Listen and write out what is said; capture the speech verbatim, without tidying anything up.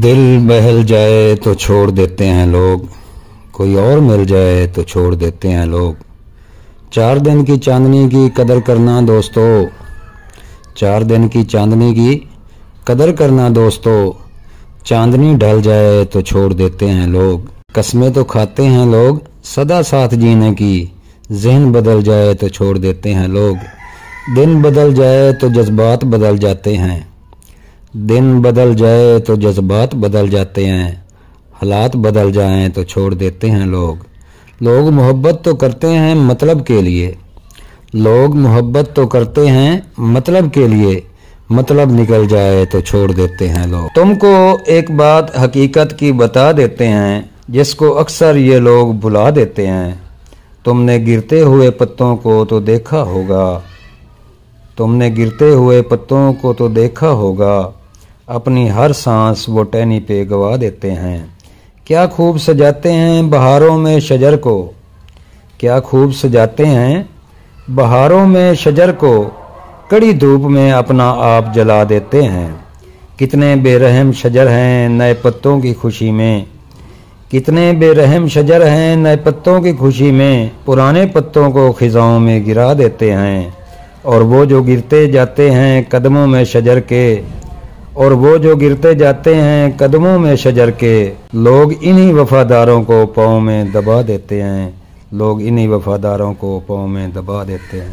दिल बहल जाए तो छोड़ देते हैं लोग, कोई और मिल जाए तो छोड़ देते हैं लोग। चार दिन की चांदनी की कदर करना दोस्तों, चार दिन की चांदनी की कदर करना दोस्तों, चांदनी ढल जाए तो छोड़ देते हैं लोग। कसमें तो खाते हैं लोग सदा साथ जीने की, जहन बदल जाए तो छोड़ देते हैं लोग। दिन बदल जाए तो जज्बात बदल जाते हैं, दिन बदल जाए तो जज्बात बदल जाते हैं, हालात बदल जाएं तो छोड़ देते हैं लोग। लोग मोहब्बत तो करते हैं मतलब के लिए, लोग मोहब्बत तो करते हैं मतलब के लिए, मतलब निकल जाए तो छोड़ देते हैं लोग। तुमको एक बात हकीकत की बता देते हैं, जिसको अक्सर ये लोग भुला देते हैं। तुमने गिरते हुए पत्तों को तो देखा होगा, तुमने गिरते हुए पत्तों को तो देखा होगा, अपनी हर सांस वो टहनी पे गवा देते हैं। क्या खूब सजाते हैं बहारों में शजर को, क्या खूब सजाते हैं बहारों में शजर को, कड़ी धूप में अपना आप जला देते हैं। कितने बेरहम शजर हैं नए पत्तों की खुशी में, कितने बेरहम शजर हैं नए पत्तों की खुशी में, पुराने पत्तों को खिजाओं में गिरा देते हैं। और वो जो गिरते जाते हैं कदमों में शजर के, और वो जो गिरते जाते हैं कदमों में शजर के, लोग इन्हीं वफादारों को पाँव में दबा देते हैं, लोग इन्हीं वफादारों को पाँव में दबा देते हैं।